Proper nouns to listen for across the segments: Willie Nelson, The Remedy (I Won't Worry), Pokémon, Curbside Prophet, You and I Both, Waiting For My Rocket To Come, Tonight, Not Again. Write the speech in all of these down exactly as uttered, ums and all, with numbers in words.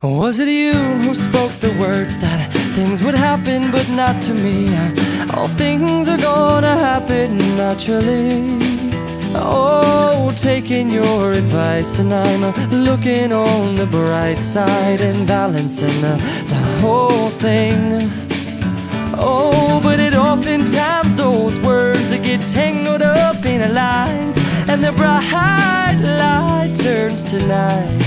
Was it you who spoke the words that things would happen but not to me? All things are gonna happen naturally. Oh, taking your advice, and I'm looking on the bright side and balancing the whole thing. Oh, but it oftentimes those words that get tangled up in the lines, and the bright light turns to night.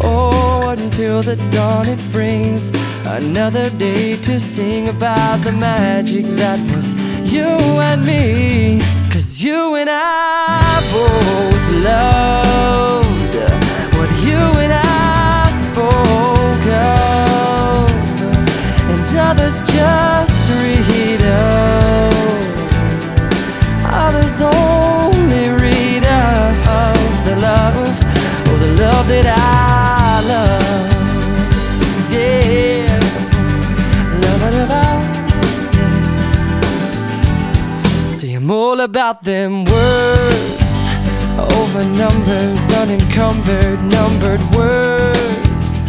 Oh, until the dawn it brings another day to sing about the magic that was you and me. Cause you and I both loved what you and I spoke of, and others just read of, others only read of the love, oh the love that I love, yeah, love, love, yeah. See, I'm all about them words, over numbers, unencumbered, numbered words,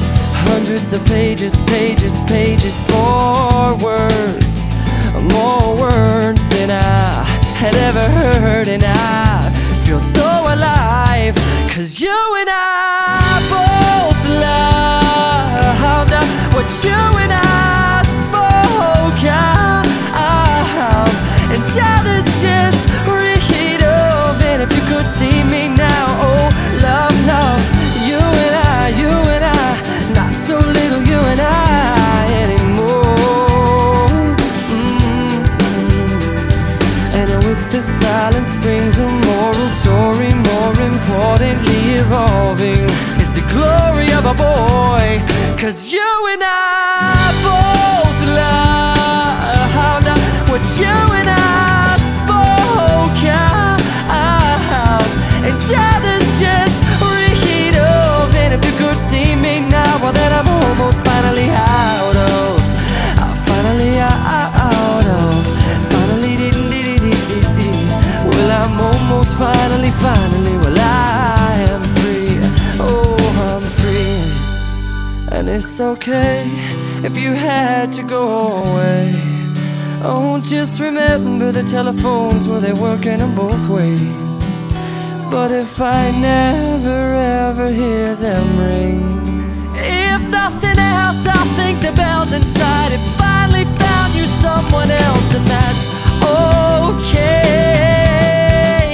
hundreds of pages, pages, pages, more words, more words than I had ever heard, and I feel so alive, cause you and I both loved what you and I spoke of, and others just read of. And if you could see me now, oh love, love, you and I, you and I, not so little you and I anymore. Mm-hmm. And with the silence brings a moral story, more importantly evolving. Glory of a boy, cause you and I both loved what you and I spoke of, and others just read of. And if you could see me now, well then I'm almost finally out of, I'm finally out of, finally did did did did. Well I'm almost finally, finally, well I am free. Oh, and it's okay if you had to go away. Oh, just remember the telephones, well, they work in them both ways. But if I never ever hear them ring, if nothing else, I'll think the bells inside it finally found you someone else, and that's okay.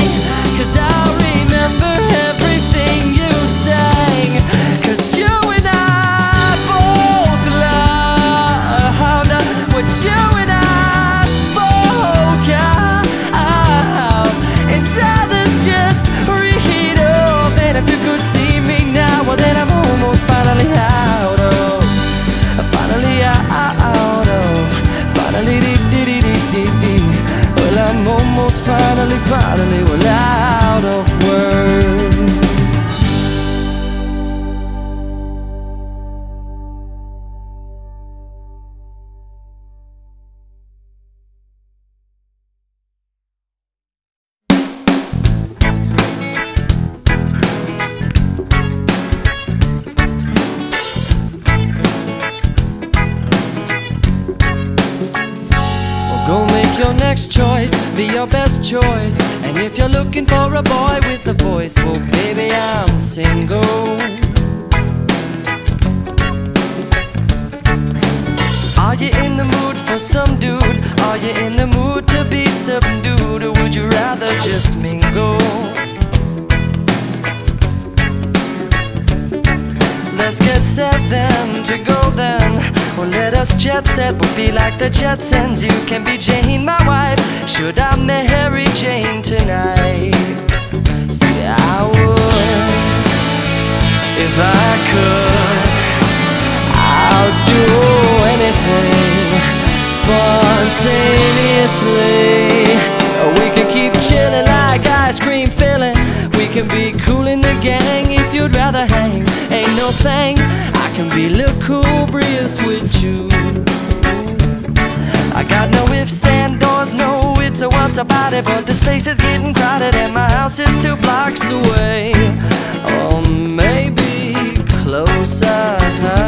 Cause I'll remember everything you sang, cause you and I what you and I spoke of, and others just read of. And if you could see me now, well then I'm almost finally out of, finally out of, finally dee dee dee dee dee. Well I'm almost finally, finally, well out of words. Choice, be your best choice. And if you're looking for a boy with a voice, well baby I'm single. Are you in the mood for some dude? Are you in the mood to be subdued? Or would you rather just mingle? Let's get set then, to go then. Well, let us jet set, we'll be like the Jetsons. You can be Jane, my wife. Should I marry Jane tonight? See, I would, if I could. I'll do anything spontaneously. We can keep chilling like ice cream filling. We can be cool in the gang if you'd rather hang. Ain't no thing, can be lucubrious with you. I got no ifs and dons, no it's a what's about it, but this place is getting crowded and my house is two blocks away, or maybe closer.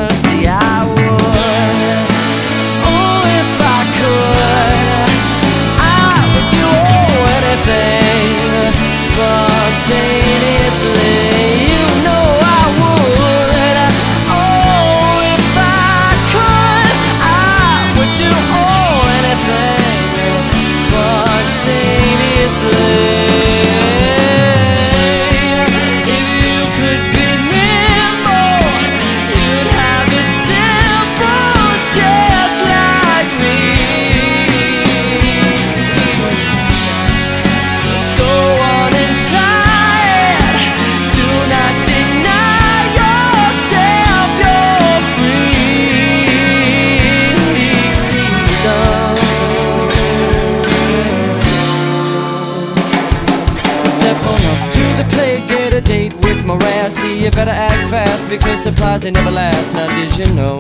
supplies, they never last. Now did you know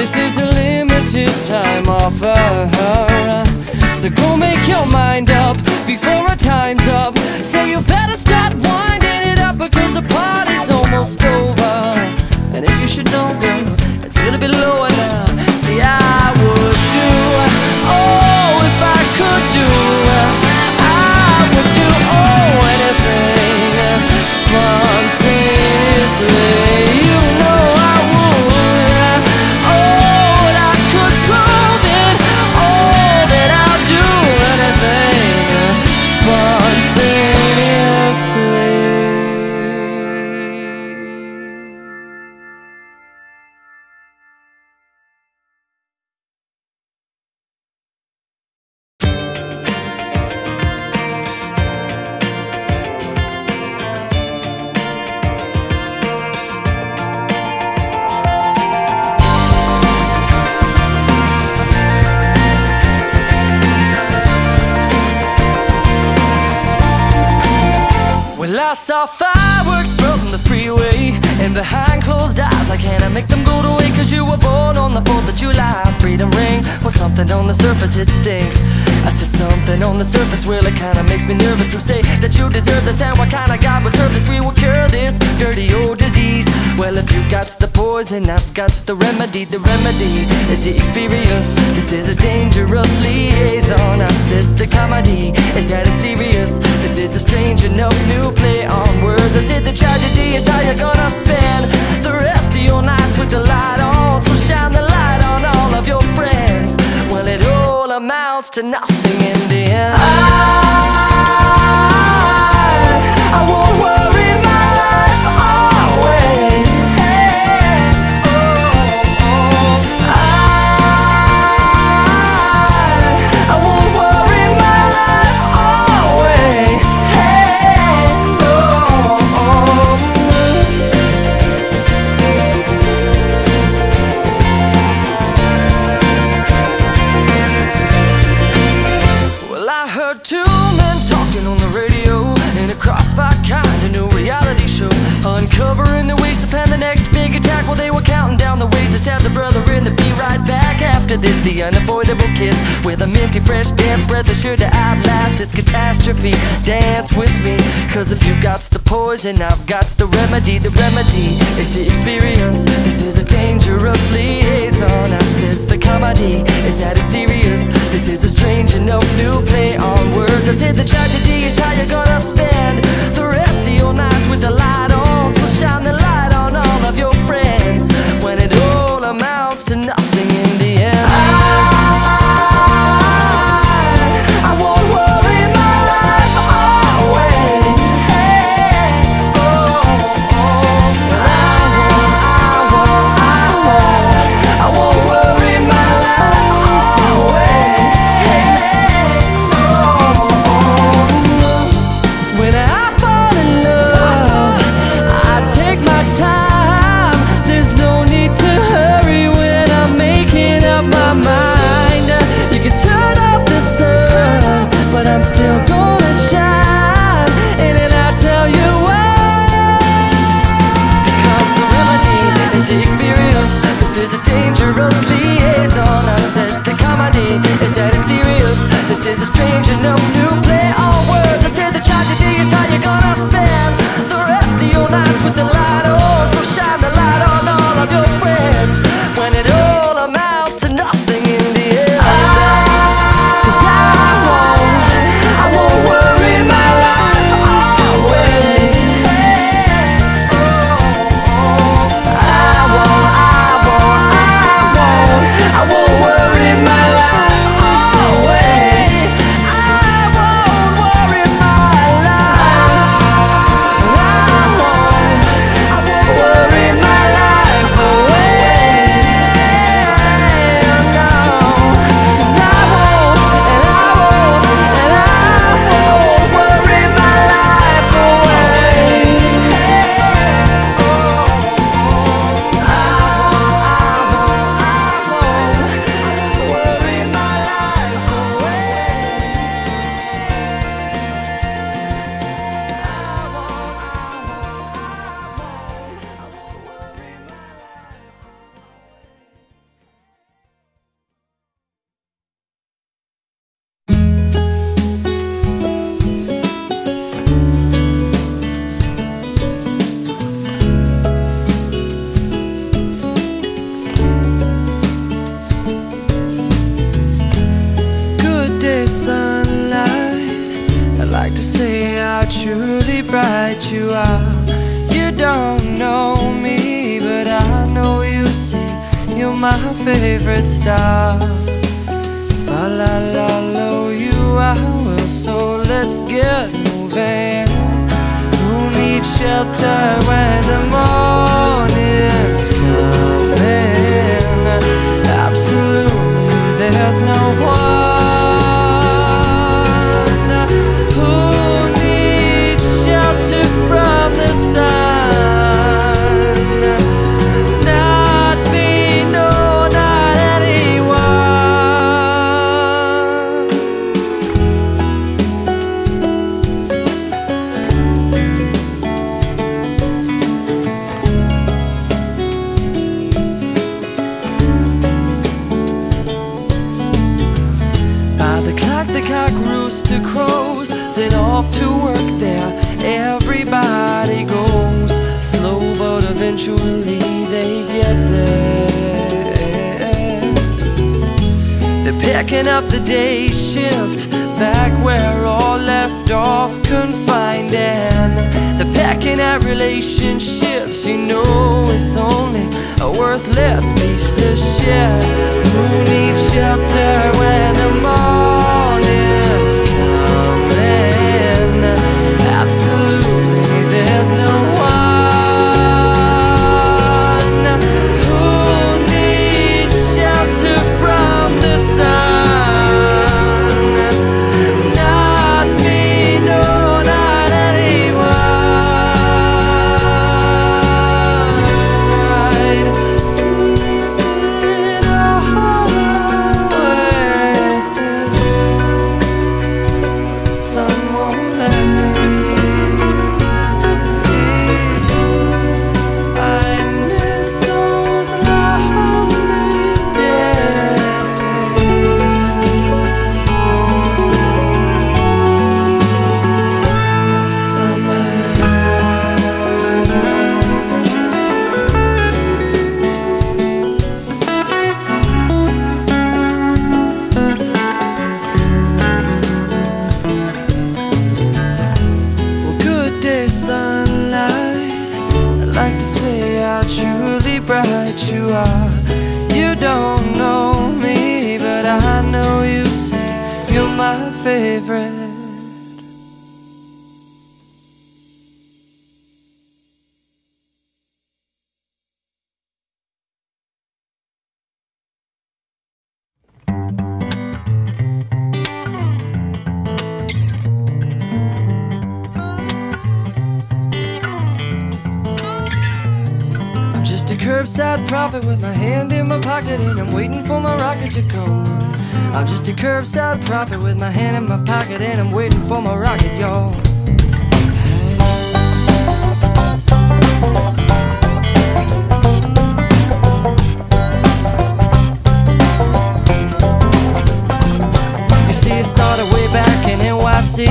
this is a limited time offer? So go make your mind up before our time's up. So you better start winding it up, because the party's almost over. And if you should know, girl, it's a little bit lower now. See, I would do, oh, if I could do, I would do, oh, anything spontaneously. You know I would, oh, and I could prove it, oh, that I'll do anything spontaneously. I saw fireworks from the freeway, and behind closed eyes I can't make them go away. Cause you were born on the fourth of July. Freedom ring, well something on the surface it stinks. I said something on the surface, well it kinda makes me nervous. Who say that you deserve this, and what kind of God would serve this? We will cure this dirty old disease. Well if you got the poison, I've got the remedy. The remedy is your experience. This is a dangerous liaison. I says the comedy is that it's serious. This is a strange enough new play on words. I said the tragedy is how you're gonna spend the rest of your nights with the light on. So shine the light on all of your friends. Well, it all amounts to nothing in the end. I, I won't worry my life away. Hey, oh, oh. I, I won't worry my life away. Hey, oh, oh. Well, I heard two men talking on the radio in a crossfire kind of new reality show, uncovering the ways to plan the next big attack. Well, they were counting down the ways to stab the brother in the be right back after this. The unavoidable kiss with a minty, fresh, damp breath that's sure to outlast this catastrophe. Dance with me, cause if you got the poison, I've got the remedy. The remedy is the experience. This is a dangerous liaison. I says the comedy is that it's serious. This is a strange enough new play on words. I said the tragedy is how you're gonna spend the rest of your nights with the light on. So shine the light on all of your friends. When it all amounts to nothing in the end. I, I won't worry my life away. Hey, oh, oh. I won't, I won't, I won't, I won't worry my life away. Hey, oh, oh. When I fall in love, I take my time. There's no need to hurry when I'm making up my mind. You can turn off the sun, but I'm still gonna shine. And then I'll tell you why. Because the remedy is the experience. This is a dangerous liaison. I says the comedy is that it's serious. This is a strange and no new play on words. I said the tragedy is how you're gonna spend the rest of your nights with the light on. So shine the light on all of your friends. When it all amounts to nothing in the end. Cause I won't, I that you are. You don't know me, but I know you see. You're my favorite star. Fa la la lo, you are. Well, so let's get moving. Who needs shelter when the morning's coming? Absolutely, there's no one. Picking up the day shift, back where all left off confined, and they're packing out relationships. You know it's only a worthless piece of shit. Who needs shelter when the morning's coming? Absolutely, there's no one. Who needs shelter from the sun? Curbside prophet with my hand in my pocket, and I'm waiting for my rocket to come. I'm just a curbside prophet with my hand in my pocket, and I'm waiting for my rocket, y'all. You see, it started way back in N Y C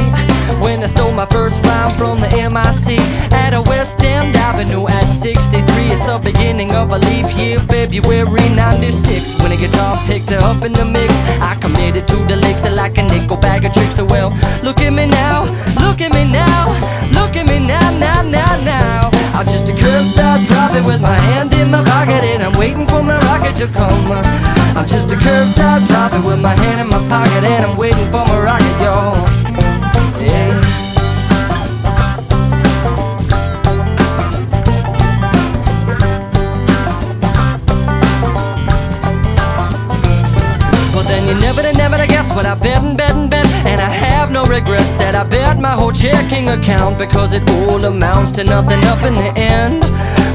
when I stole my first rhyme from the M I C at a West End Avenue at sixty-three. It's the beginning of a leap year, February ninety-six. When a guitar picked her up in the mix, I committed to the licks like a nickel bag of tricks. So well, look at me now, look at me now, look at me now, now, now, now. I'm just a curbside prophet with my hand in my pocket, and I'm waiting for my rocket to come. I'm just a curbside prophet with my hand in my pocket, and I'm waiting for my rocket, y'all. Yeah. But I bet and bet and bet, and I have no regrets that I bet my whole checking account, because it all amounts to nothing up in the end.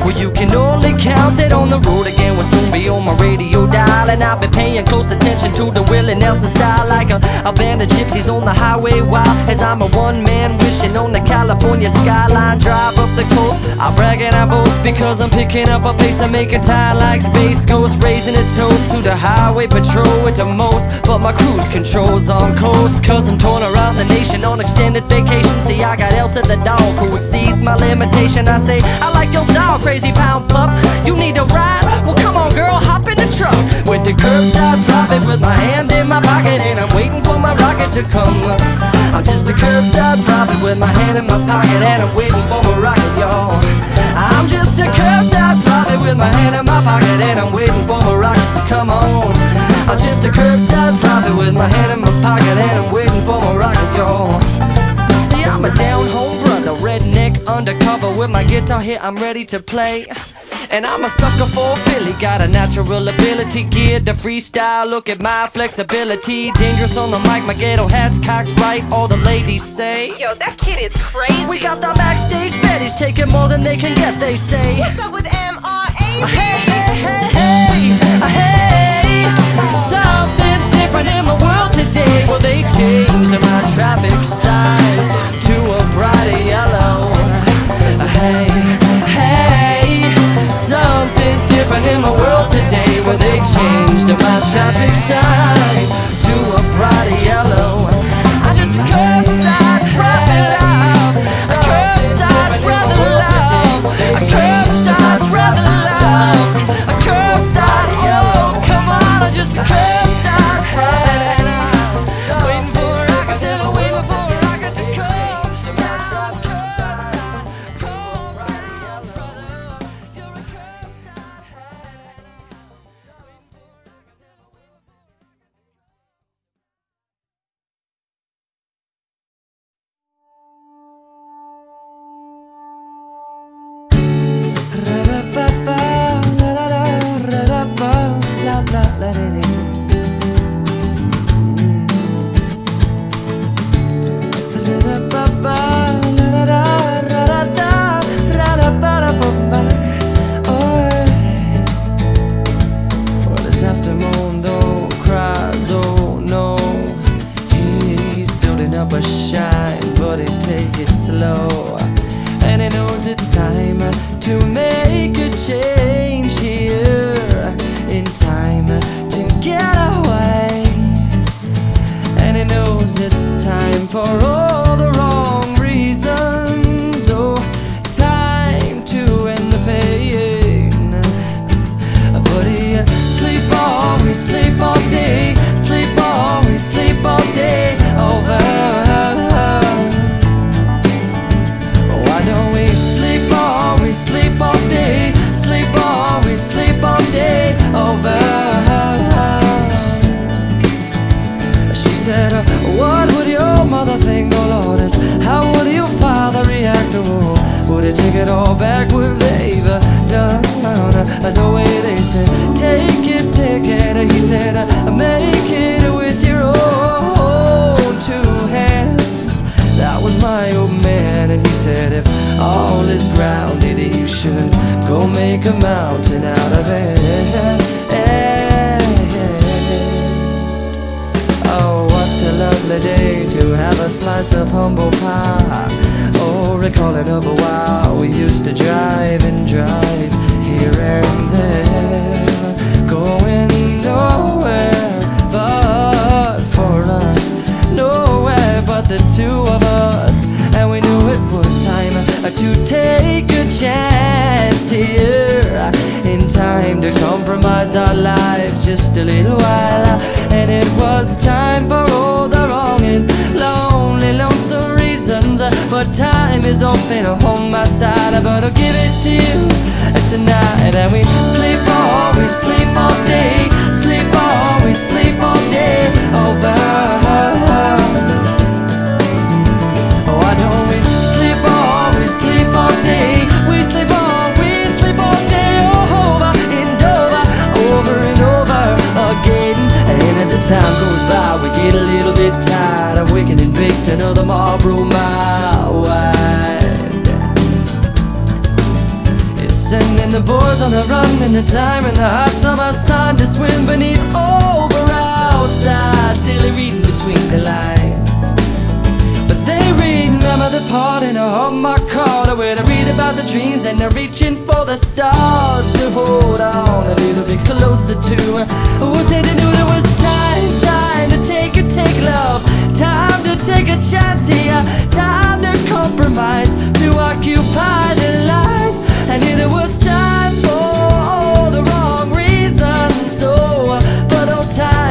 Well, you can only count that on the road again will soon be on my radio dial, and I've been paying close attention to the Willie Nelson style, like a, a band of gypsies on the highway wild, as I'm a one-man wishing on the California skyline. Drive up the coast, I brag and I boast, because I'm picking up a pace, I'm making time like Space Ghost, raising a toast to the highway patrol at the most. But my cruise control's on coast, cause I'm torn around the nation on extended vacation. See, I got Elsa the dog who exceeds my limitation. I say, I like your style, crazy pound pup, you need a ride? Well, come on girl, hop in the truck. With the the curbside prophet with my hand in my pocket, and I'm waiting for my rocket to come. I'm just a curbside prophet with my hand in my pocket, and I'm waiting for my rocket, y'all. I'm just a curbside prophet with my hand in my pocket, and I'm waiting for my rocket to come on. I'm just a curbside prophet with my hand in my pocket, and I'm waiting for my rocket, y'all. See, I'm a down-home brother, redneck undercover. With my guitar here, I'm ready to play. And I'm a sucker for Philly, got a natural ability, geared to freestyle, look at my flexibility. Dangerous on the mic, my ghetto hat's cocked right, all the ladies say, yo, that kid is crazy. We got the backstage Betty's, taking more than they can get, they say. What's up with M R A? Hey, hey, hey, hey, hey. Something's different in my world today. Well, they changed my traffic signs to a brighter yellow. Hey, hey. Something's different in my world today. Well, they changed my traffic sign to a brighter yellow. I'm just a curbside prophet, love. A curbside brother, love. A curbside brother, love. A curbside, yo, come on. I'm just a curbside prophet, and I'm waiting for a rocket, still waiting for a rocket to come.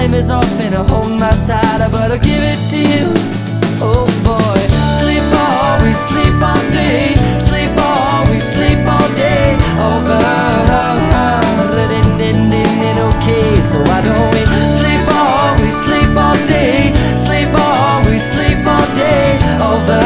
time is up and I hold my side, I better give it to you, oh boy. Sleep always, sleep all day, sleep always, sleep all day, over okay, so why don't we sleep always, sleep all day, sleep always, sleep all day, over.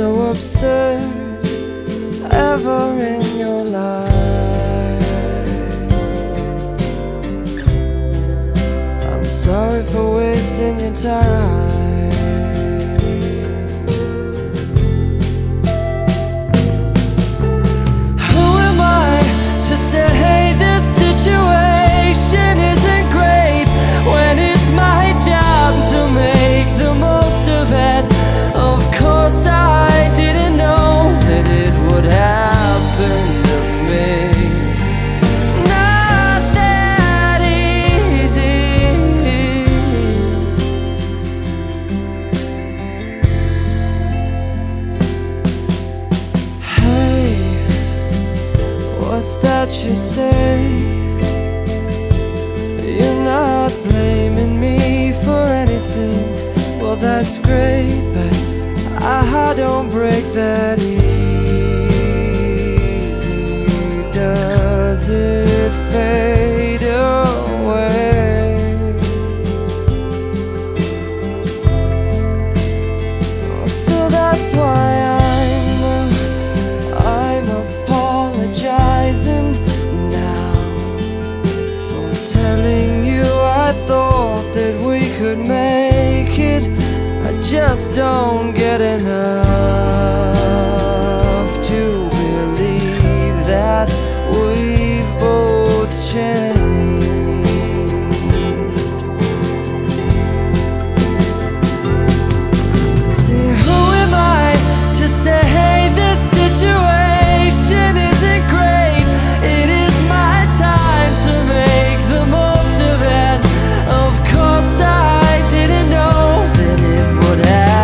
so absurd ever in your life. I'm sorry for wasting your time. Who am I to say, hey, this situation isn't great, when it's my job to make the most of it? Of course I didn't know that it would happen to me. Not that easy. Hey, what's that you say? You're not blaming me for anything. Well, that's great, but I don't break that easy. Does it fade away? So that's why I'm uh, I'm apologizing now for telling you I thought that we could make it. I just don't get enough to believe that we've both changed. See, who am I to say, hey, this situation isn't great, it is my time to make the most of it. Of course I didn't know that it would happen.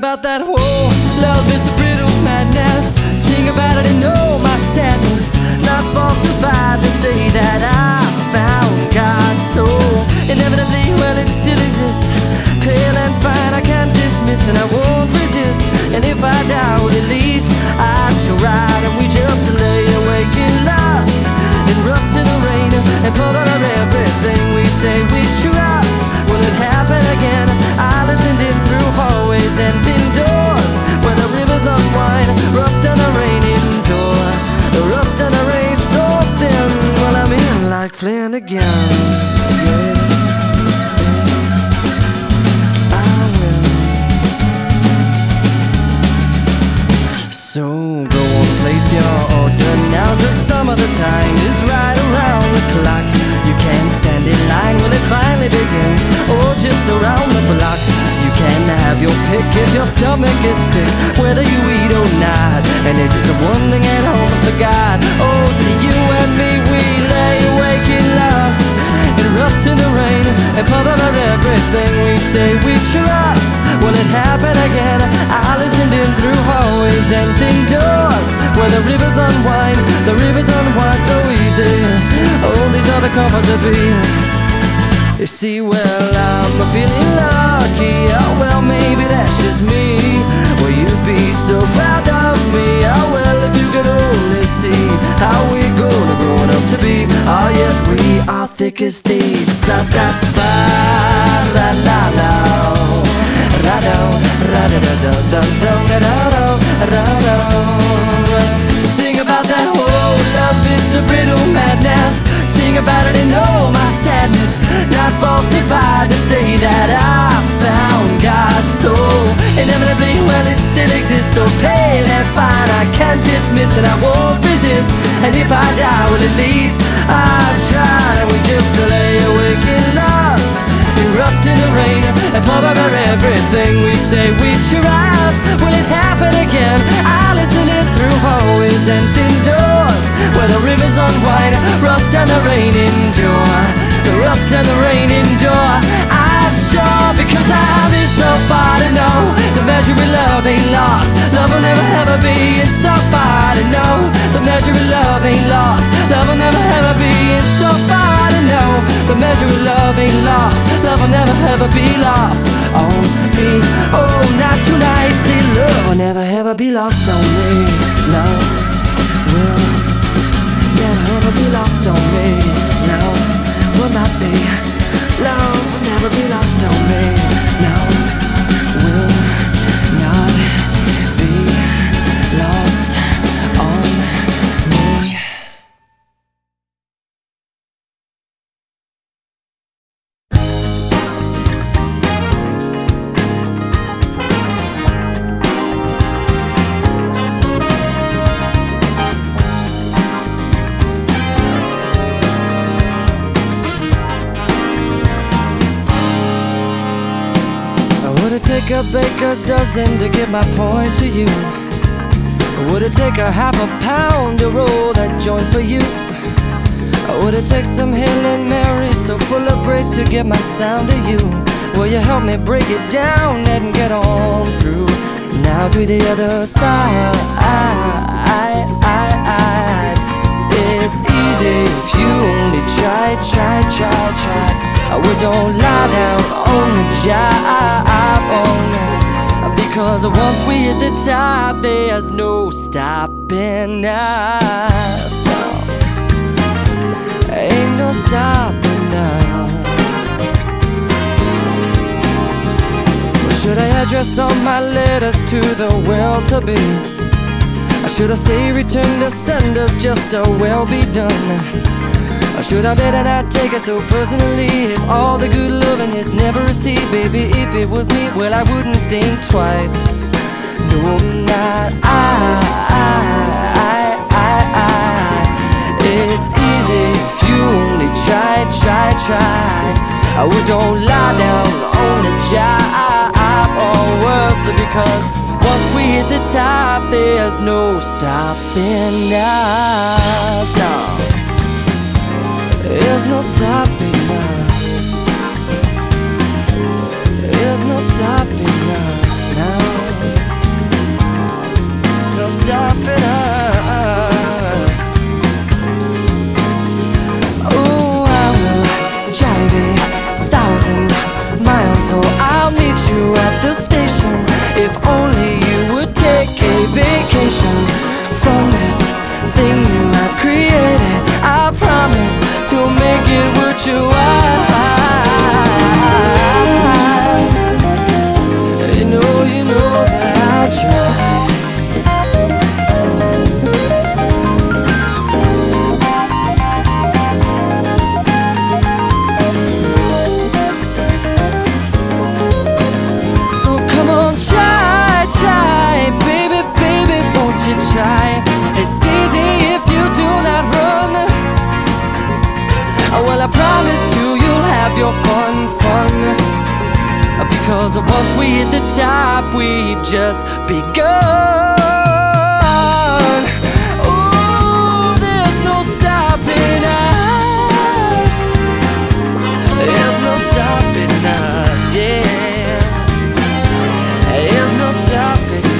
about that whole love is a brittle madness. Sing about it and know my sadness. Not falsified to say that I found God's soul. Inevitably, well, it still exists. Pale and fine, I can't dismiss, and I won't resist. And if I doubt, at least I tried. And we just lay awake in lust and rust in the rain and pull out of everything we say we trust. Will it happen again? I listened in through hallways and thin doors where the rivers unwind, rust on a rain indoor, the rust on a rain so thin. Well, I'm in like Flynn again. Yeah. I will. So go on, place your order now. The sum of the time is right around the clock. You can't stand in line when it finally begins, or just around the block. You can have your pick if your stomach is sick, whether you eat or not. And there's just one thing at home is forgot. Oh, see, you and me, we lay awake in lust and rust in the rain and pull out everything we say we trust. Will it happen again? I listened in through hallways and thin doors where the rivers unwind, the rivers unwind so easy. All these other comforts would be. You see, well, I'm feeling lucky. Oh, well, maybe that's just me. Will you be so proud of me? Oh, well, if you could only see how we're gonna grow up to be. Oh, yes, we are thick as thieves. Sa da ba la la la ra do ra da da da da da da da da da. Sing about that whole love is a brittle madness. Sing about it and oh my sadness. Not falsified to say that I found God's soul. Inevitably, well, it still exists. So pale and fine, I can't dismiss, and I won't resist. And if I die, well, at least I tried. And we just lay awake in lust and rust in the rain and pub about everything we say we trust. Will it happen again? I listen in through hallways and thin doors where the rivers unwind, rust and the rain endure, the rust and the rain endure. I'm sure because I've been so far to know the measure of love ain't lost. Love will never ever be. It's so far to know the measure of love ain't lost. Love will never ever be. It's so far to know the measure of love ain't lost. Love will never ever be lost on me. Oh, not tonight. See, love will never ever be lost on me. Love will never ever be lost on me. Love will not be. Love will never be lost on me. Love will not be lost on me. Take a baker's dozen to get my point to you? Or would it take a half a pound to roll that joint for you? Or would it take some Hail Mary so full of grace to get my sound to you? Will you help me break it down and get on through? Now to the other side. It's easy if you only try, try, try, try. I would don't lie down on the job, oh, because once we hit the top, there's no stopping us. No, ain't no stopping us. Well, should I address all my letters to the well-to-be? Or should I say return to senders just to well be done? Or should I better not take it so personally? If all the good loving is never received, baby, if it was me, well, I wouldn't think twice. No, not I, I, I, I. It's easy if you only try, try, try. I would don't lie down on the job, or worse, because once we hit the top, there's no stopping us now. There's no stopping us. There's no stopping us now. about your wife. You know, you know that I'll try. So come on, try, try, baby, baby, won't you try? It's easy if you do not run. Well, I promise you, you'll have your fun, fun. Because once we hit the top, we've just begun. Ooh, there's no stopping us. There's no stopping us, yeah. There's no stopping us.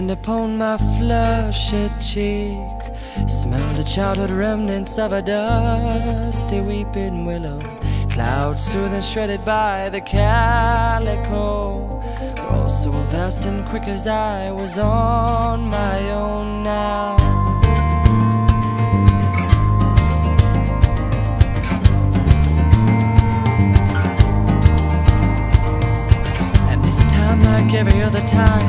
hand upon my flushed cheek, smell the childhood remnants of a dusty weeping willow, clouds soothed and shredded by the calico. We're all so vast and quick as I was on my own now. Like every other time,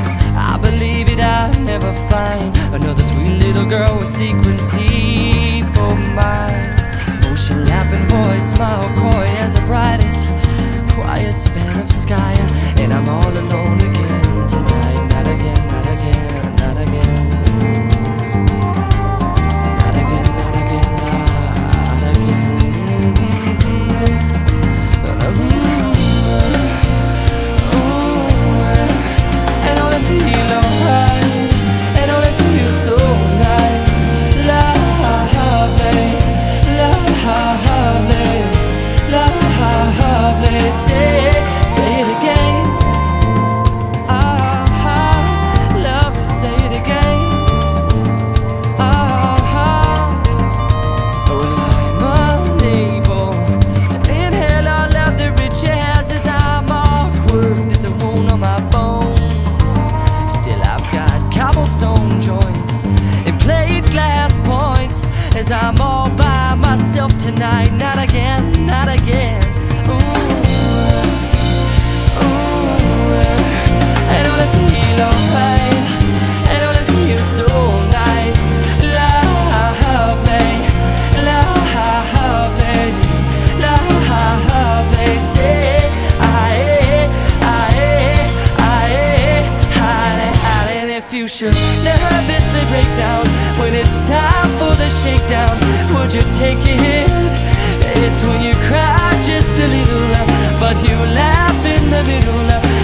I believe it, I'll never find another sweet little girl with secrecy for miles. Ocean lapping voice, smile coy as the brightest quiet span of sky. And I'm all alone again tonight, not again, not again, not again. I'm all by myself tonight, not again, not again. Ooh, ooh, and all I feel alright, and all I feel so nice, lovely, lovely, lovely. Say, aye, aye, aye, aye, and if you should nervously break down when it's time for the shakedown, would you take it? It's when you cry just a little, but you laugh in the middle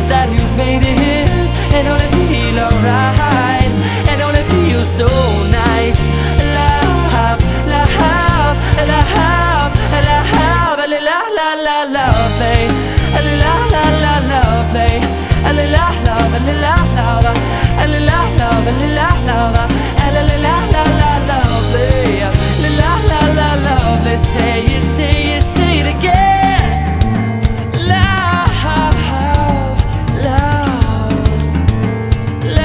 that you've made it. And all it feel alright, and all it feel so nice. Love, love, love, love, la la la la lovely, la la la lovely, la la la la la la la la la la la. La la la lovely, say it, say it, say it again. Love, love, love, love.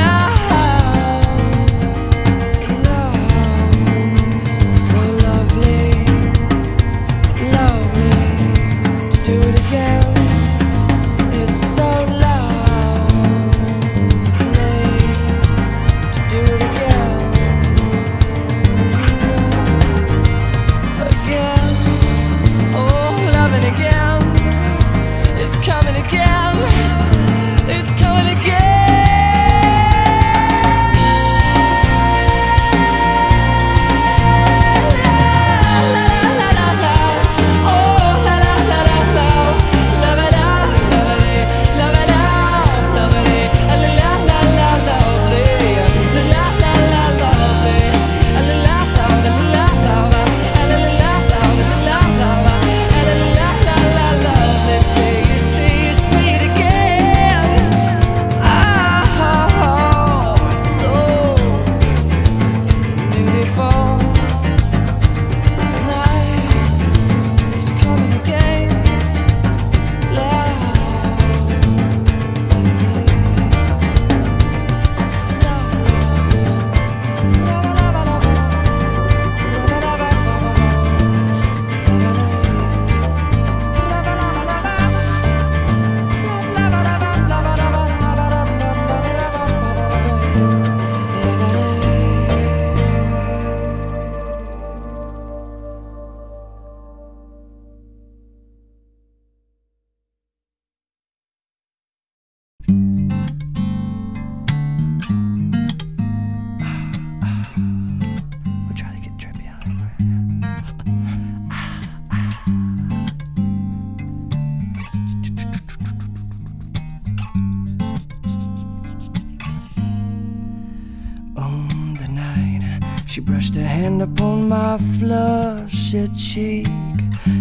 Brushed a hand upon my flushed cheek,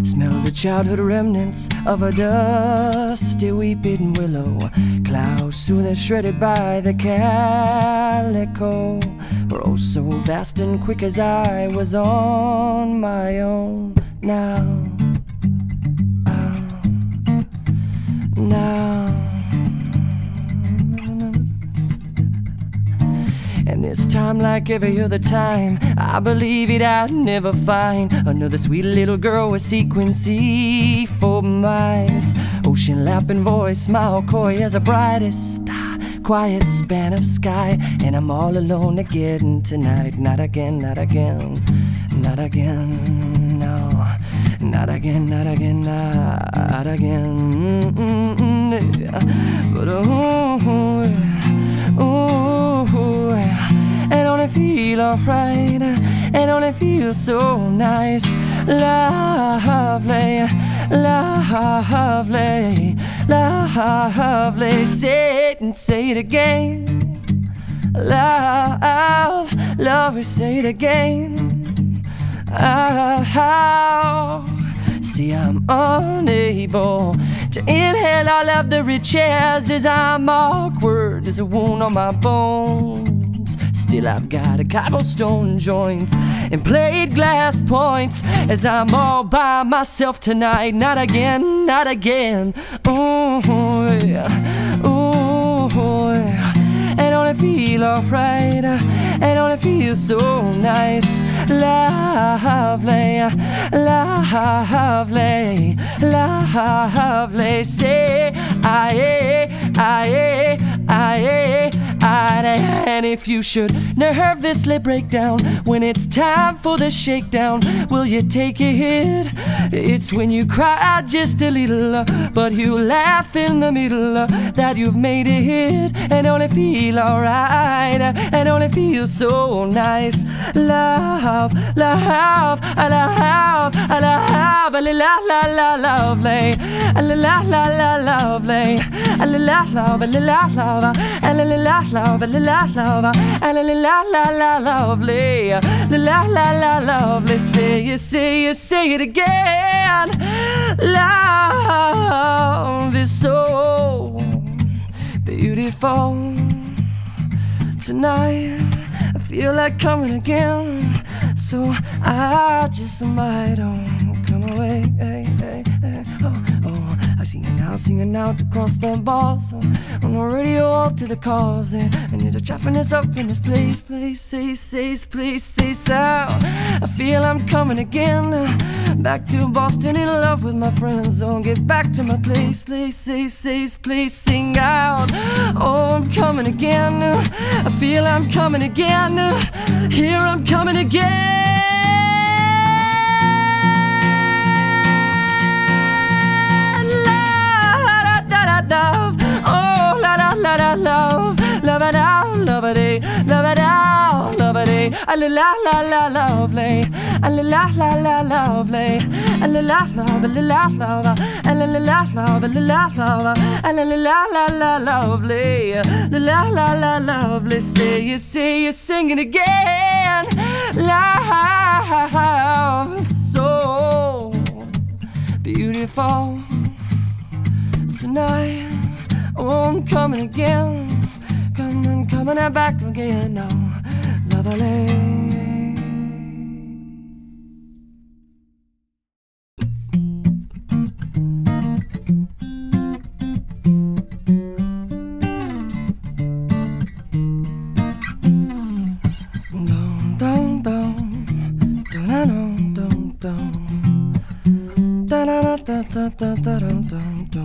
smelled the childhood remnants of a dusty weeping willow, clouds soon as shredded by the calico, were oh so fast and quick as I was on my own. Now, oh, now, and this time, like every other time, I believe it I'd never find another sweet little girl with sequins for mice, ocean lapping voice, smile coy as the brightest star, quiet span of sky. And I'm all alone again tonight. Not again, not again, not again. No, not again, not again, not again. Mm-mm-mm. But oh, oh, I only feel alright, I only feel so nice, lovely, lovely, lovely. Say it and say it again. Love, love, say it again. Oh, see, I'm unable to inhale all of the rich airs as I'm awkward as a wound on my bones. Still, I've got a cobblestone joints and plate glass points as I'm all by myself tonight. Not again, not again. Ooh, yeah. Ooh, yeah. And only feel alright, and only feel so nice, lovely, lovely, lovely. Say aye, aye, aye, aye. And if you should nervously break down when it's time for the shakedown, will you take a hit? It's when you cry just a little, but you laugh in the middle, that you've made a hit. And only feel alright, and only feel so nice, love, love, love, love, la la la lovely, la la la lovely, la love, la love, la love, la love, la la lovely, la la la lovely. Say you, say you, say it again. Love is so beautiful. Tonight, I feel like coming again, so I just might oh, come away. Hey, hey, hey. Oh, oh. I sing it out, singing out across the bars, on the radio up to the cars, and it's trapping us up in this place, place, place, place, place, place out. I feel I'm coming again, back to Boston in love with my friends. Oh, get back to my place, place, place, place, place, sing out. Oh, I'm coming again, I feel I'm coming again, here I'm coming again. Love, oh la la la la love, love it out, love it day, love it out, love it day, a la la la lovely, a la la la lovely, a la la love, a la love, a la la love, a la love, a la la la lovely, la la la lovely. Say you, say you, sing it again. Love, so beautiful. Tonight, oh, I'm coming again, coming, coming back again, oh, lovely. Dum dum dum, dum dum dum, da da da da da da da dum dum dum.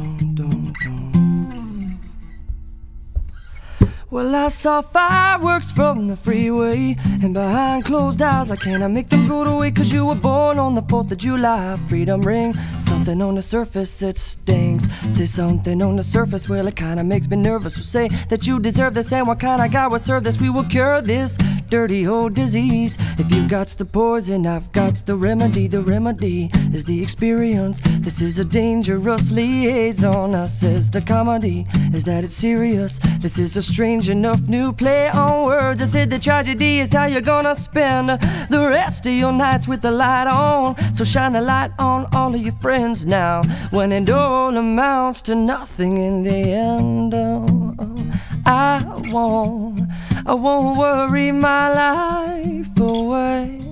Well, I saw fireworks from the freeway, and behind closed eyes I cannot make them go away. Cause you were born on the fourth of July. Freedom ring, something on the surface it stings. Say something on the surface, well it kinda makes me nervous. So say that you deserve this, and what kind of God will serve this? We will cure this dirty old disease. If you got's the poison, I've got's the remedy. The remedy is the experience. This is a dangerous liaison. Us is the comedy, is that it's serious. This is a strange change, enough new play on words. I said the tragedy is how you're gonna spend the rest of your nights with the light on. So shine the light on all of your friends now, when it all amounts to nothing in the end. Oh, I won't, I won't worry my life away.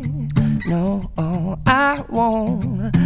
No, oh, I won't,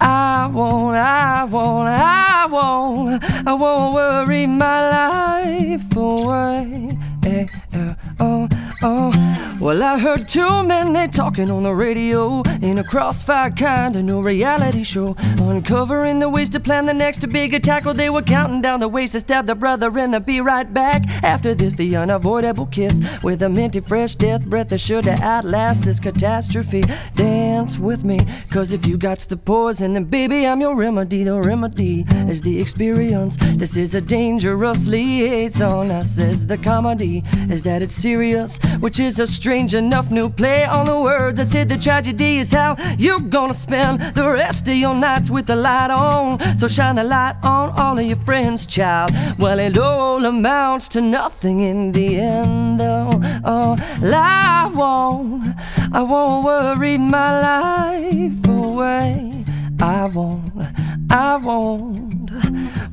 I won't, I won't, I won't, I won't worry my life away. Eh, eh, oh, oh. Well, I heard two men, they talking on the radio, in a crossfire kind of new reality show, uncovering the ways to plan the next bigger tackle. They were counting down the ways to stab their brother, and they'll be right back after this. The unavoidable kiss with a minty fresh death breath that should outlast this catastrophe. Dance with me, cause if you got the poison, then baby, I'm your remedy. The remedy is the experience. This is a dangerous liaison. I says the comedy is that it's serious, which is a strange enough new play on the words. I said the tragedy is how you're gonna spend the rest of your nights with the light on. So shine the light on all of your friends, child. Well, it all amounts to nothing in the end. Oh, oh. I won't, I won't worry my life away. I won't, I won't.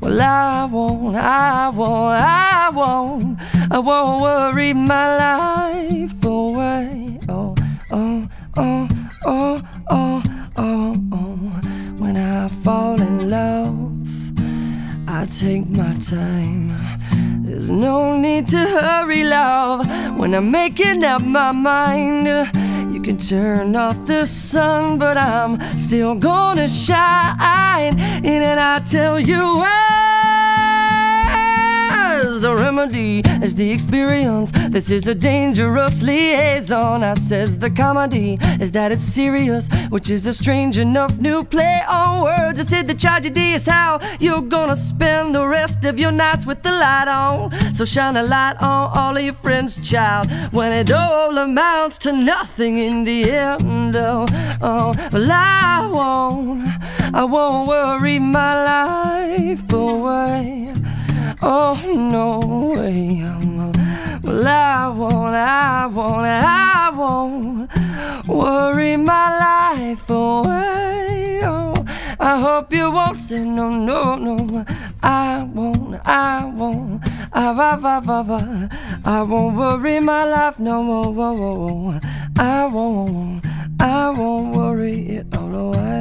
Well, I won't, I won't, I won't, I won't worry my life away. Oh, oh, oh, oh, oh, oh, oh. When I fall in love, I take my time. There's no need to hurry, love, when I'm making up my mind. You can turn off the sun, but I'm still gonna shine in it. I tell you as the remedy is the experience. This is a dangerous liaison. I says the comedy is that it's serious, which is a strange enough new play on words. I said the tragedy is how you're gonna spend the rest of your nights with the light on. So shine the light on all of your friends, child, when it all amounts to nothing in the end. Oh, oh. Well, I won't, I won't worry my life away. Oh, no way. Well, I won't, I won't, I won't worry my life away. Oh, I hope you won't say no, no, no. I won't, I won't, I, I, I, I, I won't worry my life no more. I won't, I won't worry it all away.